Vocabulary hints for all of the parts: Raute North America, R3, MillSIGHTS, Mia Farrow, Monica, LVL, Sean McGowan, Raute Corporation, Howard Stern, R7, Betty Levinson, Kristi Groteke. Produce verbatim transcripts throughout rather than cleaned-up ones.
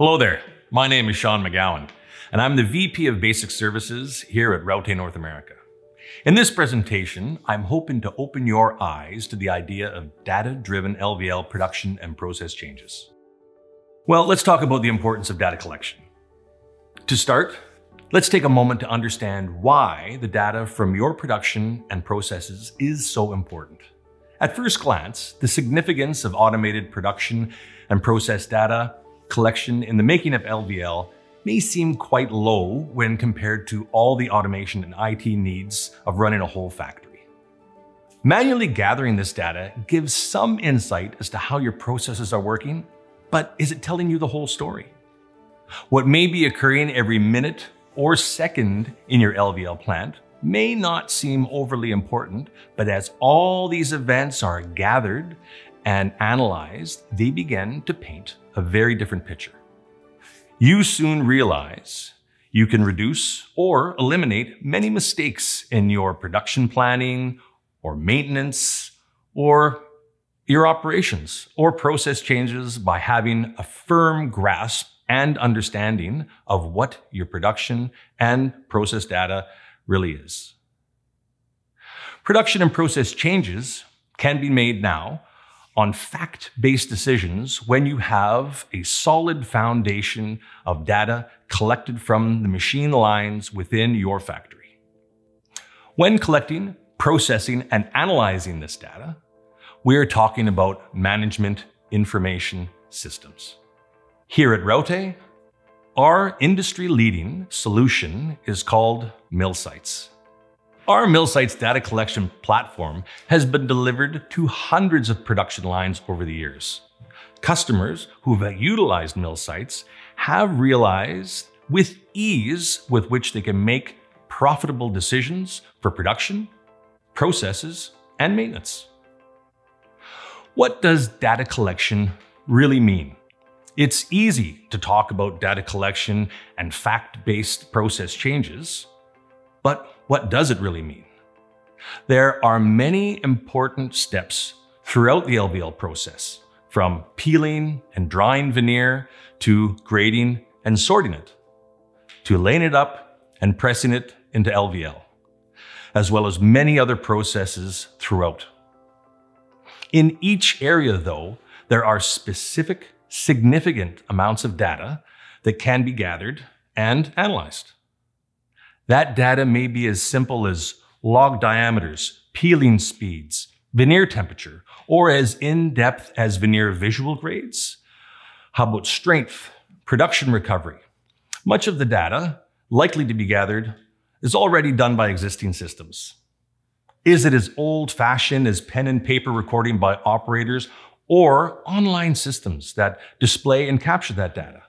Hello there, my name is Sean McGowan, and I'm the V P of Basic Services here at Raute North America. In this presentation, I'm hoping to open your eyes to the idea of data-driven L V L production and process changes. Well, let's talk about the importance of data collection. To start, let's take a moment to understand why the data from your production and processes is so important. At first glance, the significance of automated production and process data collection in the making of L V L may seem quite low when compared to all the automation and I T needs of running a whole factory. Manually gathering this data gives some insight as to how your processes are working, but is it telling you the whole story? What may be occurring every minute or second in your L V L plant may not seem overly important, but as all these events are gathered and analyzed, they begin to paint a very different picture. You soon realize you can reduce or eliminate many mistakes in your production planning or maintenance or your operations or process changes by having a firm grasp and understanding of what your production and process data really is. Production and process changes can be made now on fact-based decisions when you have a solid foundation of data collected from the machine lines within your factory. When collecting, processing, and analyzing this data, we are talking about management information systems. Here at Raute, our industry-leading solution is called MillSIGHTS. Our MillSIGHTS data collection platform has been delivered to hundreds of production lines over the years. Customers who've utilized MillSIGHTS have realized with ease with which they can make profitable decisions for production, processes, and maintenance. What does data collection really mean? It's easy to talk about data collection and fact-based process changes, but what does it really mean? There are many important steps throughout the L V L process, from peeling and drying veneer to grading and sorting it, to laying it up and pressing it into L V L, as well as many other processes throughout. In each area, though, there are specific, significant amounts of data that can be gathered and analyzed. That data may be as simple as log diameters, peeling speeds, veneer temperature, or as in-depth as veneer visual grades. How about strength, production recovery? Much of the data likely to be gathered is already done by existing systems. Is it as old-fashioned as pen and paper recording by operators or online systems that display and capture that data?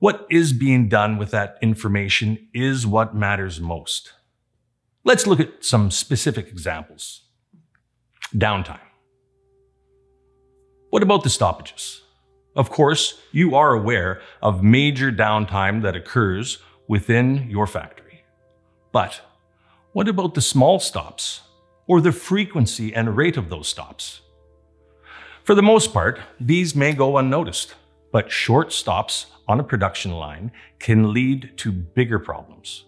What is being done with that information is what matters most. Let's look at some specific examples. Downtime. What about the stoppages? Of course, you are aware of major downtime that occurs within your factory. But what about the small stops or the frequency and rate of those stops? For the most part, these may go unnoticed, but short stops on a production line can lead to bigger problems.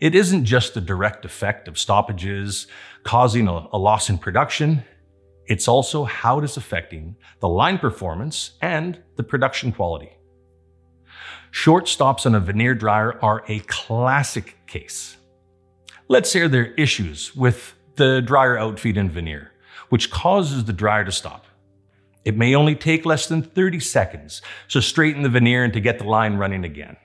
It isn't just the direct effect of stoppages causing a, a loss in production, it's also how it is affecting the line performance and the production quality. Short stops on a veneer dryer are a classic case. Let's say there are issues with the dryer outfeed and veneer, which causes the dryer to stop. It may only take less than thirty seconds to straighten the veneer and to get the line running again.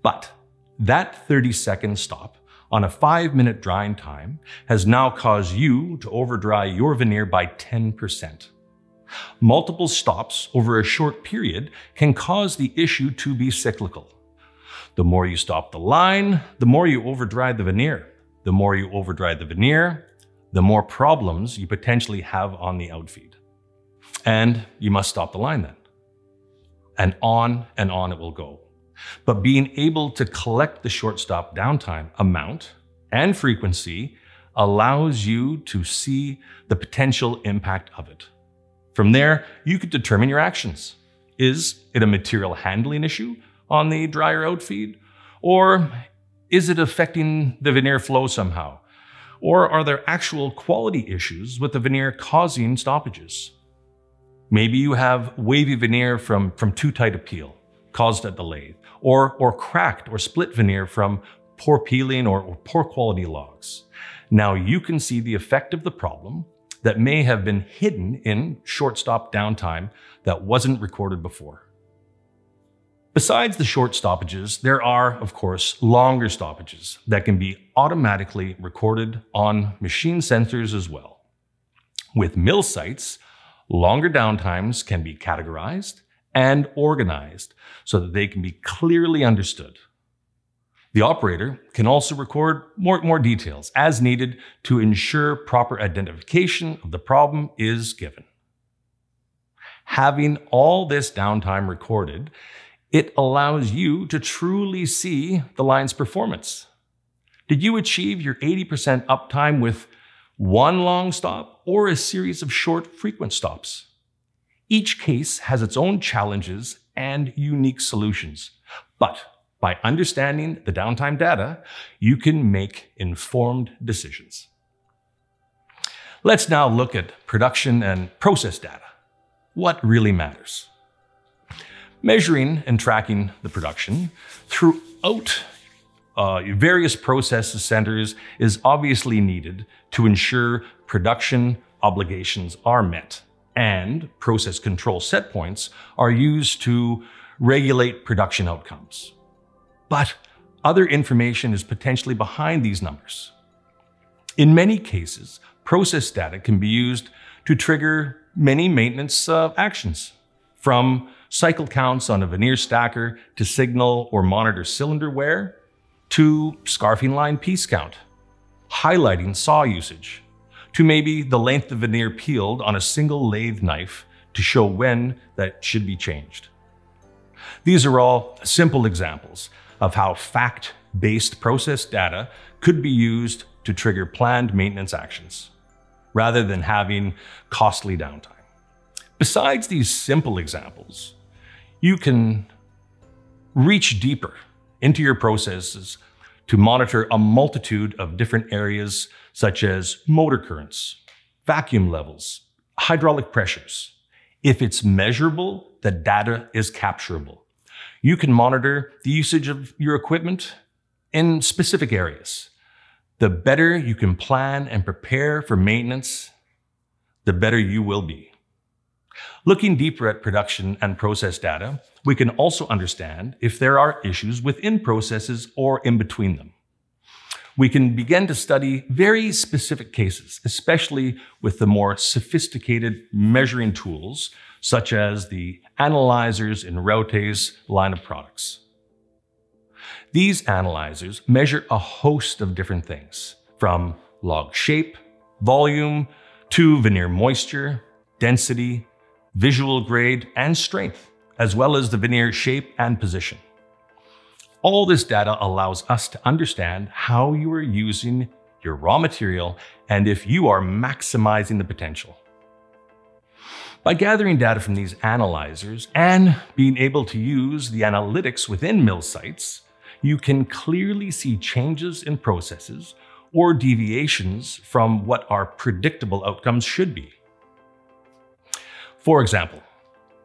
But that thirty second stop on a five minute drying time has now caused you to overdry your veneer by ten percent. Multiple stops over a short period can cause the issue to be cyclical. The more you stop the line, the more you overdry the veneer. The more you overdry the veneer, the more problems you potentially have on the outfeed. And you must stop the line then. And on and on it will go. But being able to collect the short stop downtime amount and frequency allows you to see the potential impact of it. From there, you could determine your actions. Is it a material handling issue on the dryer out feed? Or is it affecting the veneer flow somehow? Or are there actual quality issues with the veneer causing stoppages? Maybe you have wavy veneer from, from too tight a peel caused at the lathe, or, or cracked or split veneer from poor peeling or, or poor quality logs. Now you can see the effect of the problem that may have been hidden in short stop downtime that wasn't recorded before. Besides the short stoppages, there are, of course, longer stoppages that can be automatically recorded on machine sensors as well. With MillSIGHTS, longer downtimes can be categorized and organized so that they can be clearly understood. The operator can also record more, more details as needed to ensure proper identification of the problem is given. Having all this downtime recorded, it allows you to truly see the line's performance. Did you achieve your eighty percent uptime with one long stop or a series of short, frequent stops? Each case has its own challenges and unique solutions, but by understanding the downtime data, you can make informed decisions. Let's now look at production and process data. What really matters? Measuring and tracking the production throughout uh, various process centers is obviously needed to ensure production obligations are met, and process control set points are used to regulate production outcomes. But other information is potentially behind these numbers. In many cases, process data can be used to trigger many maintenance uh, actions, from cycle counts on a veneer stacker to signal or monitor cylinder wear, to scarfing line piece count, highlighting saw usage, to maybe the length of veneer peeled on a single lathe knife to show when that should be changed. These are all simple examples of how fact-based process data could be used to trigger planned maintenance actions, rather than having costly downtime. Besides these simple examples, you can reach deeper into your processes to monitor a multitude of different areas, such as motor currents, vacuum levels, hydraulic pressures. If it's measurable, the data is capturable. You can monitor the usage of your equipment in specific areas. The better you can plan and prepare for maintenance, the better you will be. Looking deeper at production and process data, we can also understand if there are issues within processes or in between them. We can begin to study very specific cases, especially with the more sophisticated measuring tools, such as the analyzers in Raute's line of products. These analyzers measure a host of different things, from log shape, volume, to veneer moisture, density, visual grade, and strength, as well as the veneer shape and position. All this data allows us to understand how you are using your raw material and if you are maximizing the potential. By gathering data from these analyzers and being able to use the analytics within MillSIGHTS, you can clearly see changes in processes or deviations from what our predictable outcomes should be. For example,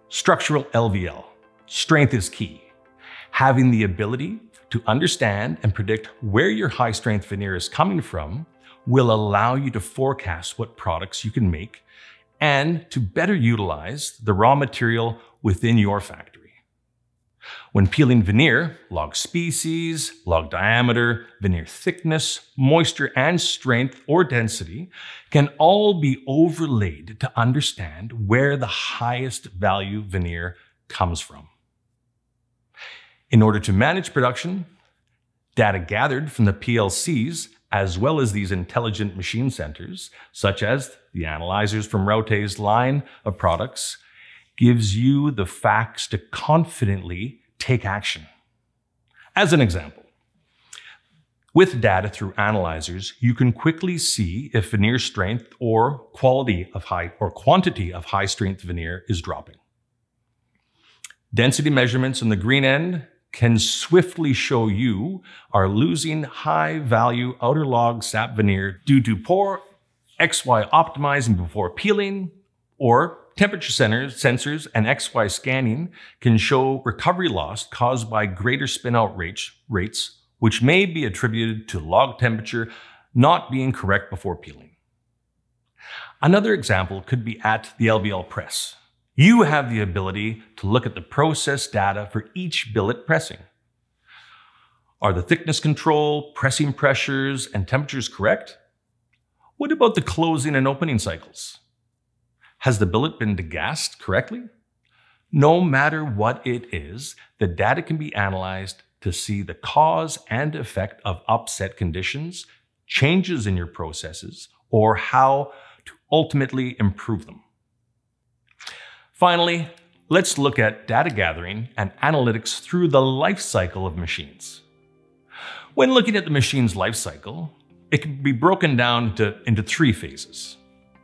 structural L V L, strength is key. Having the ability to understand and predict where your high strength veneer is coming from will allow you to forecast what products you can make and to better utilize the raw material within your factory. When peeling veneer, log species, log diameter, veneer thickness, moisture, and strength or density can all be overlaid to understand where the highest value veneer comes from. In order to manage production, data gathered from the P L Cs as well as these intelligent machine centers, such as the analyzers from Raute's line of products, gives you the facts to confidently take action. As an example, with data through analyzers, you can quickly see if veneer strength or quality of high or quantity of high strength veneer is dropping. Density measurements on the green end can swiftly show you are losing high value outer log sap veneer due to poor X Y optimizing before peeling, or temperature sensors and X Y scanning can show recovery loss caused by greater spin-out rates, which may be attributed to log temperature not being correct before peeling. Another example could be at the L V L press. You have the ability to look at the process data for each billet pressing. Are the thickness control, pressing pressures, and temperatures correct? What about the closing and opening cycles? Has the billet been degassed correctly? No matter what it is, the data can be analyzed to see the cause and effect of upset conditions, changes in your processes, or how to ultimately improve them. Finally, let's look at data gathering and analytics through the life cycle of machines. When looking at the machine's life cycle, it can be broken down into, into three phases.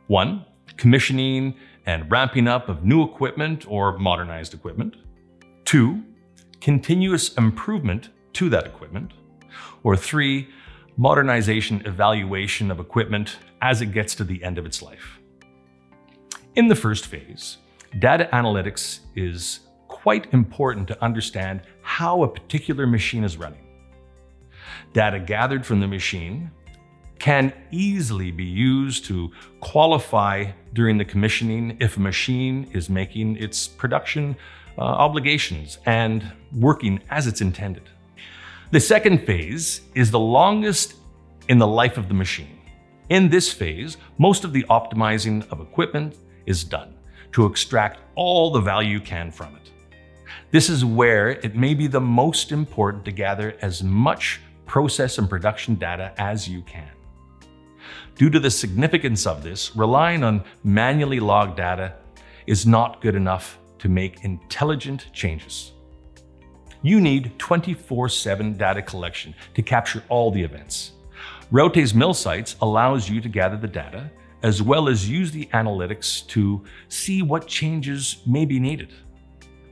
One, commissioning and ramping up of new equipment or modernized equipment. Two, continuous improvement to that equipment. Or three, modernization evaluation of equipment as it gets to the end of its life. In the first phase, data analytics is quite important to understand how a particular machine is running. Data gathered from the machine can easily be used to qualify during the commissioning if a machine is making its production uh, obligations and working as it's intended. The second phase is the longest in the life of the machine. In this phase, most of the optimizing of equipment is done to extract all the value you can from it. This is where it may be the most important to gather as much process and production data as you can. Due to the significance of this, relying on manually logged data is not good enough to make intelligent changes. You need twenty-four seven data collection to capture all the events. Raute's MillSIGHTS allows you to gather the data as well as use the analytics to see what changes may be needed.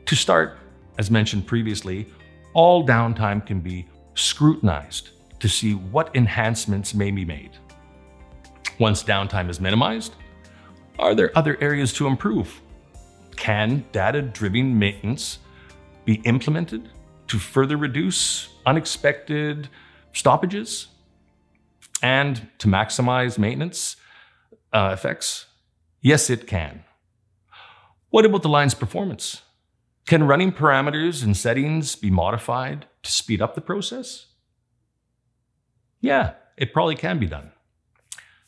To start, as mentioned previously, all downtime can be scrutinized to see what enhancements may be made. Once downtime is minimized, are there other areas to improve? Can data-driven maintenance be implemented to further reduce unexpected stoppages and to maximize maintenance Uh, effects? Yes, it can. What about the line's performance? Can running parameters and settings be modified to speed up the process? Yeah, it probably can be done.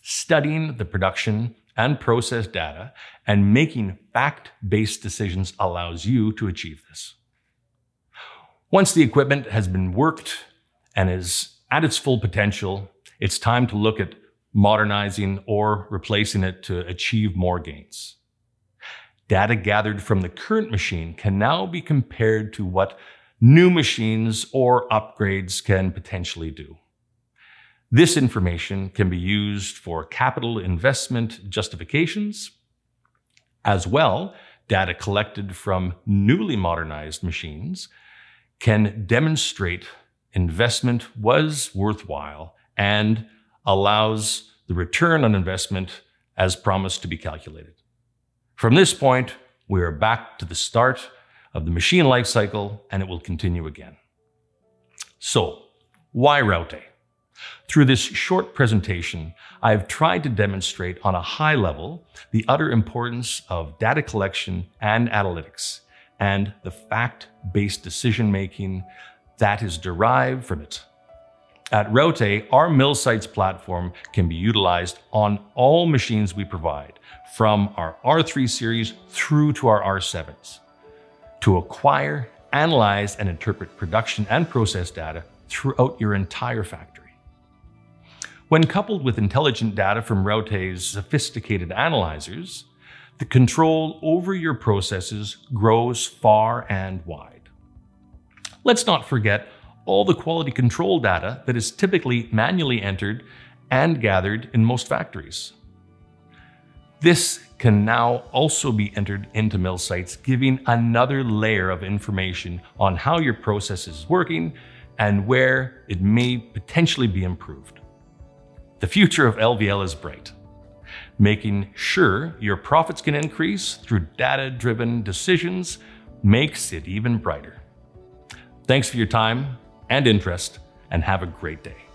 Studying the production and process data and making fact-based decisions allows you to achieve this. Once the equipment has been worked and is at its full potential, it's time to look at modernizing or replacing it to achieve more gains. Data gathered from the current machine can now be compared to what new machines or upgrades can potentially do. This information can be used for capital investment justifications. As well, data collected from newly modernized machines can demonstrate investment was worthwhile and allows the return on investment as promised to be calculated. From this point, we are back to the start of the machine life cycle, and it will continue again. So, why Raute? Through this short presentation, I have tried to demonstrate on a high level the utter importance of data collection and analytics, and the fact-based decision-making that is derived from it. At Raute, our MillSIGHTS platform can be utilized on all machines we provide, from our R three series through to our R sevens, to acquire, analyze, and interpret production and process data throughout your entire factory. When coupled with intelligent data from Raute's sophisticated analyzers, the control over your processes grows far and wide. Let's not forget all the quality control data that is typically manually entered and gathered in most factories. This can now also be entered into MillSIGHTS, giving another layer of information on how your process is working and where it may potentially be improved. The future of L V L is bright. Making sure your profits can increase through data-driven decisions makes it even brighter. Thanks for your time and interest, and have a great day.